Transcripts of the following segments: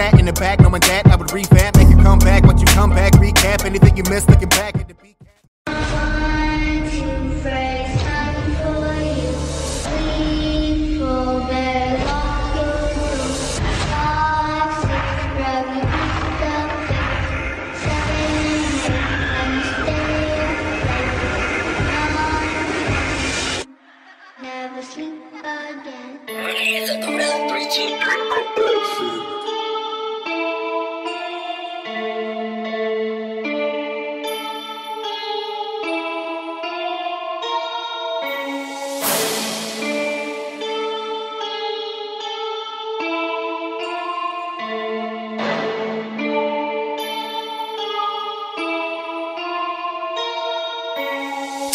sat in the back knowing that I would revamp, make a comeback, but you come back, recap anything you missed, looking back at the beat.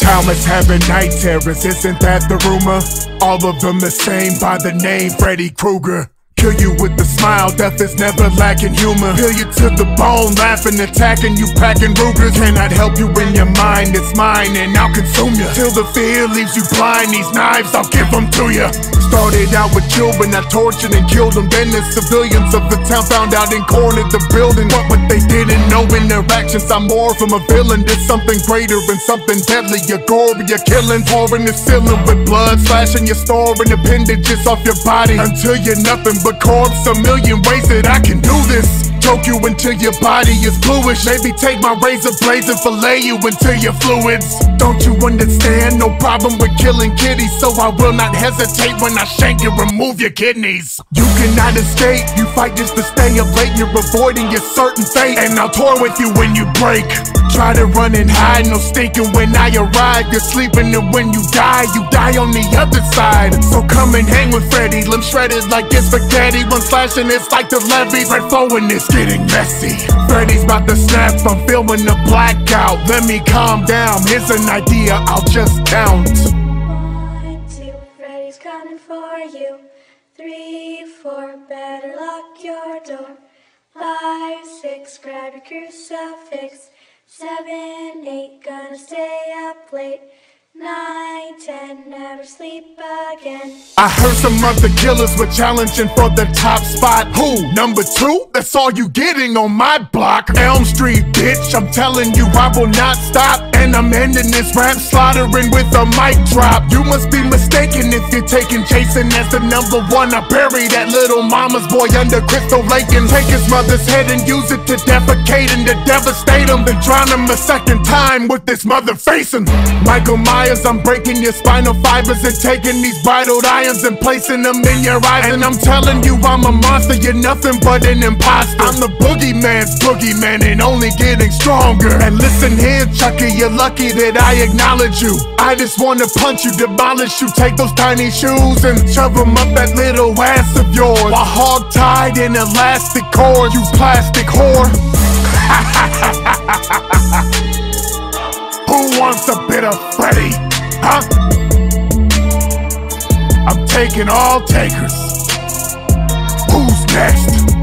Traumas having night terrors, isn't that the rumor? All of them the same by the name Freddy Krueger. Kill you with a smile, death is never lacking humor. Peel you to the bone, laughing, attacking you, packing Rugers. Cannot help you in your mind, it's mine and I'll consume you. Till the fear leaves you blind, these knives, I'll give them to you. Started out with children, I tortured and killed them. Then the civilians of the town found out and cornered the building. What they didn't know in their actions, I'm more from a villain. There's something greater and something deadly. Your gore, your killing, pouring the ceiling with blood, slashing your store and appendages off your body until you're nothing but corpse. A million ways that I can do this. Choke you until your body is bluish. Maybe take my razor blades and fillet you into your fluids. Don't you understand? No problem with killing kitties, so I will not hesitate when I shank you, remove your kidneys. You cannot escape, you fight just to stay up late. You're avoiding your certain fate, and I'll toy with you when you break. Try to run and hide, no stinking when I arrive. You're sleeping and when you die on the other side. So come and hang with Freddy, limbs shredded like it's spaghetti. One slashing, it's like the levees, red flowing, it's getting messy. Freddy's about to snap, I'm feeling a blackout. Let me calm down, here's an idea, I'll just count. 1, 2, Freddy's coming for you. 3, 4, better lock your door. 5, 6, grab your crucifix. 7, 8, gonna stay up late. 9, 10, never sleep again. I heard some other killers were challenging for the top spot. Who? Number 2? That's all you getting on my block. Elm Street, bitch, I'm telling you I will not stop. And I'm ending this rap slaughtering with a mic drop. You must be mistaken if you're taking Jason as the number 1. I bury that little mama's boy under Crystal Lake and take his mother's head and use it to defecate and to devastate him. Then drown him a second time with this mother facing Michael Myers. I'm breaking your spinal fibers and taking these bridled irons and placing them in your eyes. And I'm telling you I'm a monster, you're nothing but an imposter. I'm the boogeyman's boogeyman and only getting stronger. And listen here, Chucky, you're lucky that I acknowledge you. I just wanna punch you, demolish you, take those tiny shoes and shove them up that little ass of yours. While hog-tied in elastic cord, you plastic whore. Who wants a bit of Freddy, huh? I'm taking all takers. Who's next?